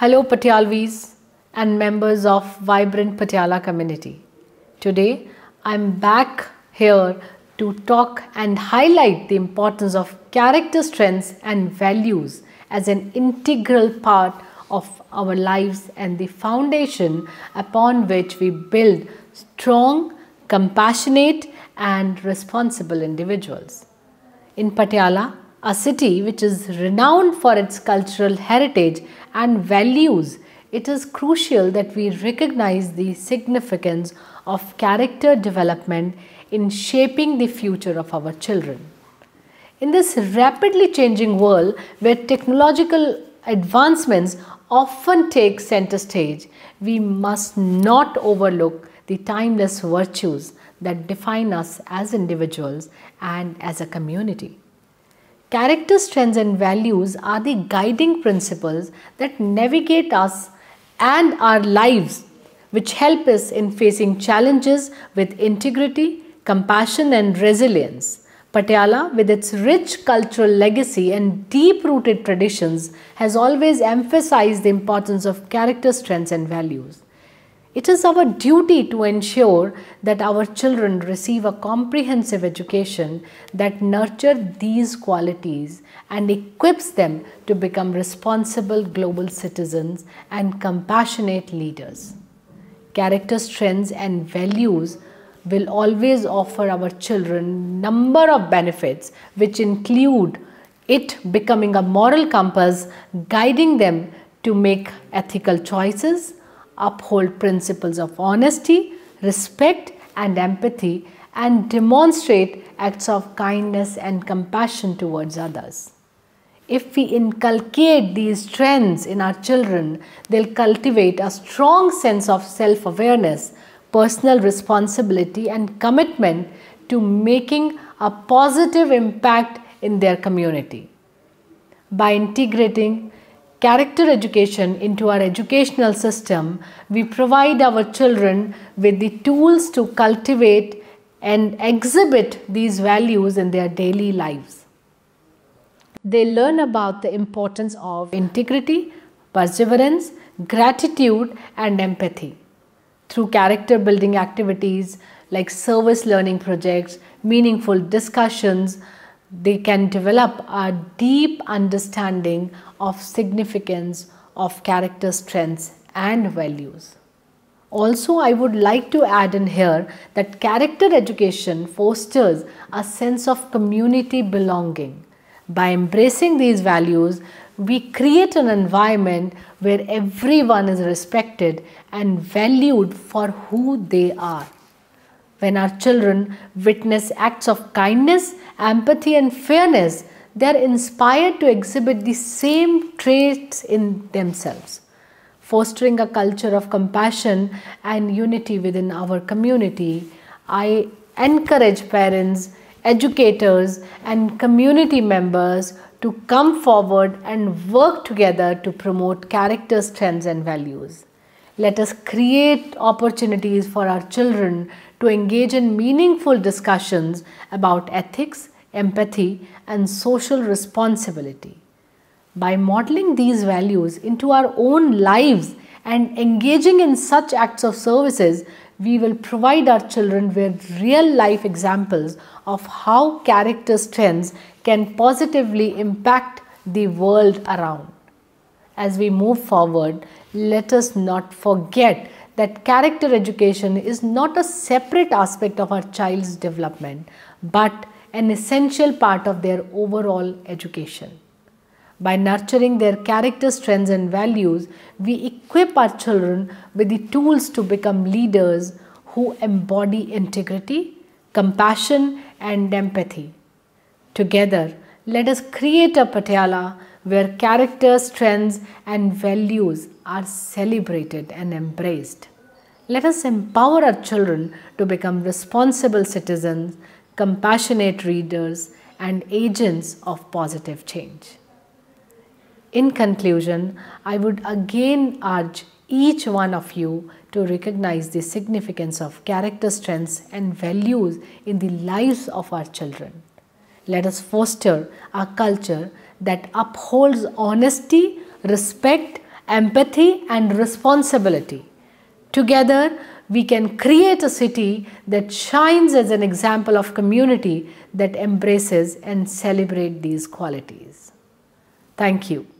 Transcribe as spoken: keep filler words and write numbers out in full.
Hello Patialvis and members of Vibrant Patiala community. Today I am back here to talk and highlight the importance of character strengths and values as an integral part of our lives and the foundation upon which we build strong, compassionate and responsible individuals. In Patiala, a city which is renowned for its cultural heritage and values, it is crucial that we recognize the significance of character development in shaping the future of our children. In this rapidly changing world where technological advancements often take center stage, we must not overlook the timeless virtues that define us as individuals and as a community. Character strengths and values are the guiding principles that navigate us and our lives, which help us in facing challenges with integrity, compassion and resilience. Patiala, with its rich cultural legacy and deep-rooted traditions, has always emphasized the importance of character strengths and values. It is our duty to ensure that our children receive a comprehensive education that nurtures these qualities and equips them to become responsible global citizens and compassionate leaders. Character strengths and values will always offer our children a number of benefits, which include it becoming a moral compass, guiding them to make ethical choices, uphold principles of honesty, respect and empathy, and demonstrate acts of kindness and compassion towards others. If we inculcate these strengths in our children, they'll cultivate a strong sense of self-awareness, personal responsibility and commitment to making a positive impact in their community. By integrating character education into our educational system, we provide our children with the tools to cultivate and exhibit these values in their daily lives. They learn about the importance of integrity, perseverance, gratitude, and empathy. Through character building activities like service learning projects, meaningful discussions, they can develop a deep understanding of significance of character strengths and values. Also, I would like to add in here that character education fosters a sense of community belonging. By embracing these values, we create an environment where everyone is respected and valued for who they are. When our children witness acts of kindness, empathy and fairness, they are inspired to exhibit the same traits in themselves, fostering a culture of compassion and unity within our community. I encourage parents, educators and community members to come forward and work together to promote character strengths and values. Let us create opportunities for our children to engage in meaningful discussions about ethics, empathy, and social responsibility. By modeling these values into our own lives and engaging in such acts of services, we will provide our children with real-life examples of how character strengths can positively impact the world around. As we move forward, let us not forget that character education is not a separate aspect of our child's development, but an essential part of their overall education. By nurturing their character strengths and values, we equip our children with the tools to become leaders who embody integrity, compassion, and empathy. Together, let us create a Patiala where character, strengths, and values are celebrated and embraced. Let us empower our children to become responsible citizens, compassionate readers, and agents of positive change. In conclusion, I would again urge each one of you to recognize the significance of character strengths and values in the lives of our children. Let us foster a culture that upholds honesty, respect, empathy and responsibility. Together, we can create a city that shines as an example of community that embraces and celebrates these qualities. Thank you.